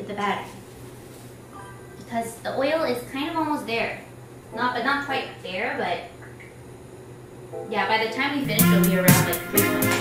with the batter, because the oil is kind of almost there. Not quite there, but yeah, by the time we finish, it'll be around like 3 minutes.